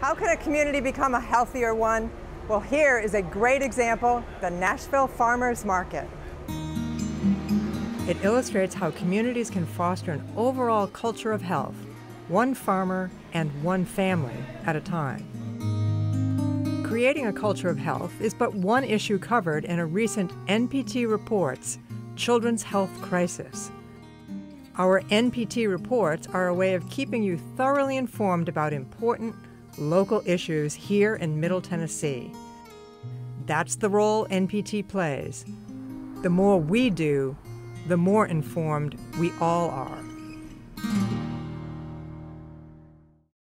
How can a community become a healthier one? Well, here is a great example, the Nashville Farmers Market. It illustrates how communities can foster an overall culture of health, one farmer and one family at a time. Creating a culture of health is but one issue covered in a recent NPT Reports, Children's Health Crisis. Our NPT Reports are a way of keeping you thoroughly informed about important local issues here in Middle Tennessee. That's the role NPT plays. The more we do, the more informed we all are.